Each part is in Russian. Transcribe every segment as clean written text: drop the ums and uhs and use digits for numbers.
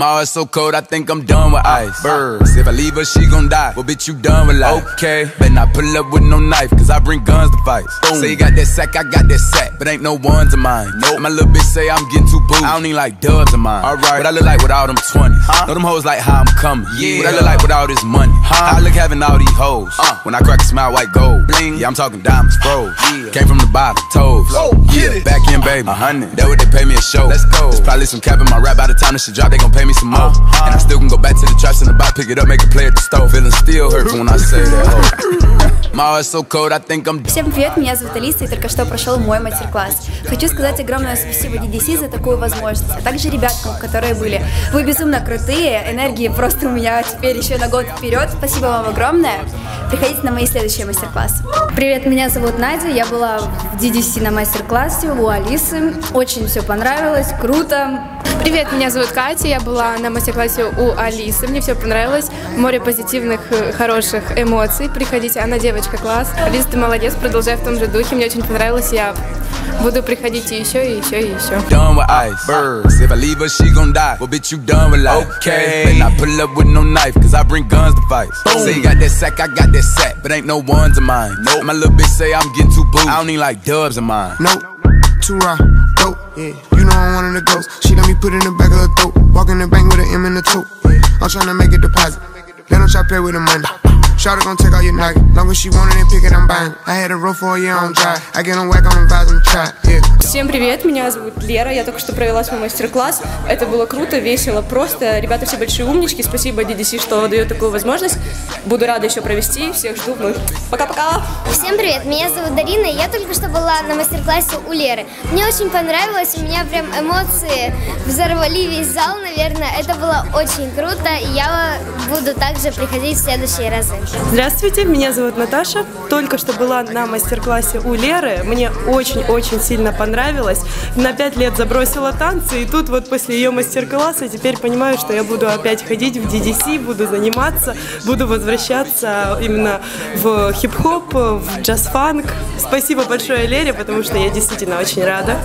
My heart's so cold, I think I'm done with ice. Birds, if I leave her, she gon' die. Well, bitch, you done with life. Okay, better not pull up with no knife, cause I bring guns to fight. Say you got that sack, I got that sack, but ain't no ones of mine. Nope. My little bitch say I'm getting too booed. I don't even like dubs of mine. Alright, what I look like with all them 20s? Know them hoes like how I'm coming. Yeah. What I look like with all this money? How I look having all these hoes. When I crack a smile, white gold. Bling. Yeah, I'm talking diamonds, bro. Yeah. Came from the bottom, toes. Oh, yeah, back in, baby. 100. That what they pay me a show. Let's go. There's probably some cap in my rap. By the time this shit drop, they gon' pay me some more. And I still can go back to the traps in the box, pick it up, make a play at the stove. Feeling still hurts when I say that. Всем привет, меня зовут Алиса, и только что прошел мой мастер-класс. Хочу сказать огромное спасибо DDC за такую возможность, а также ребяткам, которые были. Вы безумно крутые, энергии просто у меня теперь еще на год вперед. Спасибо вам огромное. Приходите на мои следующие мастер-классы. Привет, меня зовут Надя, я была в DDC на мастер-классе у Алисы. Очень все понравилось, круто. Привет, меня зовут Катя, я была на мастер-классе у Алисы, мне все понравилось, море позитивных, хороших эмоций, приходите, она девочка, класс. Алиса, ты молодец, продолжай в том же духе, мне очень понравилось, я буду приходить еще, и еще, и еще. I'm one of the ghosts. She let me put in the back of her throat. Walk in the bank with an M in the tote. I'm tryna make a deposit. Then I'm try to pay with the money. Shawty gon' take all your Nike. Long as she want it and pick it, I'm buying. I had a roll for a year on dry. I get on whack on the vibes and try. Всем привет, меня зовут Лера, я только что провела свой мастер-класс, это было круто, весело, просто, ребята все большие умнички, спасибо DDC, что дает такую возможность, буду рада еще провести, всех жду вновь, пока-пока! Всем привет, меня зовут Дарина, я только что была на мастер-классе у Леры, мне очень понравилось, у меня прям эмоции взорвали весь зал, наверное, это было очень круто, я буду также приходить в следующие разы. Здравствуйте, меня зовут Наташа, только что была на мастер-классе у Леры, мне очень-очень сильно понравилось. На 5 лет забросила танцы, и тут вот после ее мастер-класса теперь понимаю, что я буду опять ходить в DDC, буду заниматься, буду возвращаться именно в хип-хоп, в джаз-фанк. Спасибо большое Лере, потому что я действительно очень рада.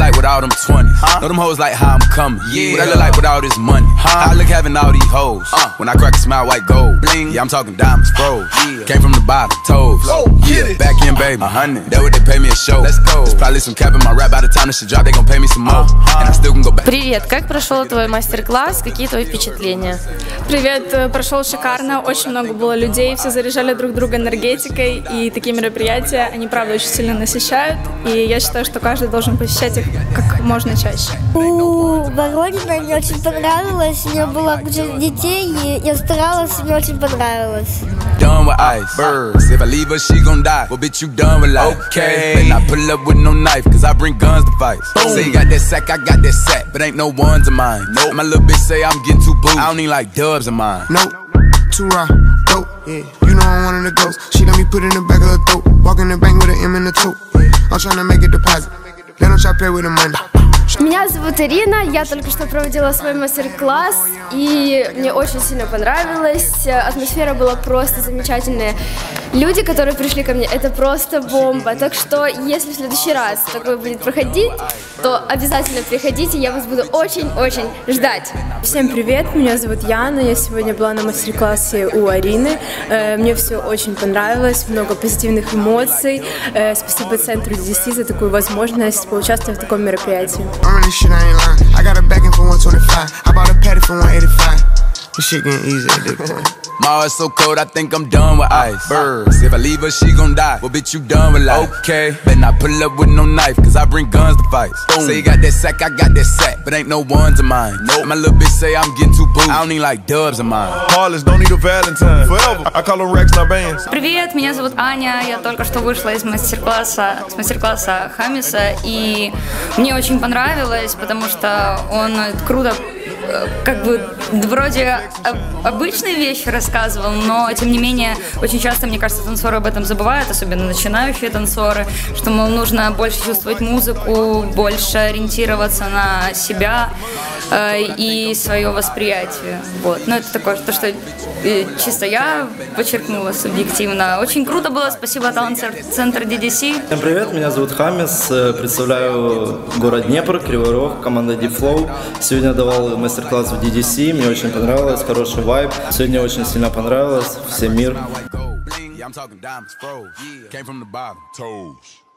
Like with all them 20s, know them hoes like how I'm coming. Yeah, what I look like with all this money. I look having all these hoes. When I crack a smile, white gold. Bling. Yeah, I'm talking diamonds, bro. Yeah. Came from the bottom, toes. Oh, yeah, back in, baby. 100. That what they pay me a show. Let's go. There's probably some cap in my rap. By the time this shit drop, they gon' pay me some more. And I still can go back. Привет, как прошел твой мастер-класс? Какие твои впечатления? Привет, прошел шикарно. Очень много было людей, все заряжали друг друга энергетикой, и такие мероприятия, они правда очень сильно насыщают, и я считаю, что каждый должен посещать их как можно чаще. Воронина, мне очень понравилось, у меня было куча детей, и я старалась, мне очень понравилось. Done with ice, birds. If I leave her, she gon' die. Well, bitch, you done with life. Okay. Better not pull up with no knife, cause I bring guns to fight. Say you got that sack, I got that sack, but ain't no ones of mine. Nope. My little bitch say I'm getting too booed. I don't even like dubs of mine. Nope. Too raw, dope. Yeah. You know I'm one of the ghosts. She let me put in the back of her throat. Walk in the bank with an M in the tote. I'm tryna make a deposit. Then I'm try to pay with the money. Меня зовут Ирина, я только что проводила свой мастер-класс, и мне очень сильно понравилось, атмосфера была просто замечательная. Люди, которые пришли ко мне, это просто бомба, так что если в следующий раз такое будет проходить, то обязательно приходите, я вас буду очень-очень ждать. Всем привет, меня зовут Яна, я сегодня была на мастер-классе у Арины, мне все очень понравилось, много позитивных эмоций, спасибо центру DDC за такую возможность поучаствовать в таком мероприятии. I'm on this shit, I ain't lying. I got a backing for 125. I bought a patty for 185. This shit getting easy at this point. My heart's so cold, I think I'm done with ice. Birds, if I leave her, she gon' die. Well, bitch, you done with life. Okay, better not pull up with no knife, cause I bring guns to fight. Say you got that sack, I got that sack, but ain't no ones of mine. Nope. My little bitch say I'm getting too booed. I don't need like dubs of mine. Harlots don't need a Valentine. Forever. I call them Rex, not bands. Привет, меня зовут Аня. Я только что вышла из мастер-класса Хамиса, и мне очень понравилось, потому что он круто, как бы вроде обычные вещи рассказывал, но тем не менее очень часто, мне кажется, танцоры об этом забывают, особенно начинающие танцоры, что, мол, нужно больше чувствовать музыку, больше ориентироваться на себя, и свое восприятие. Вот. Но это такое, то, что чисто я подчеркнула субъективно. Очень круто было, спасибо талант-центр DDC. Всем привет, меня зовут Хамис, представляю город Днепр, Кривой Рог, команда Deep Flow. Сегодня давал мастер-класс в DDC, мне очень понравилось, хороший вайб. Сегодня очень сильно понравилось, всем мир. I'm talking diamonds, froze. Came from the bottom, toes.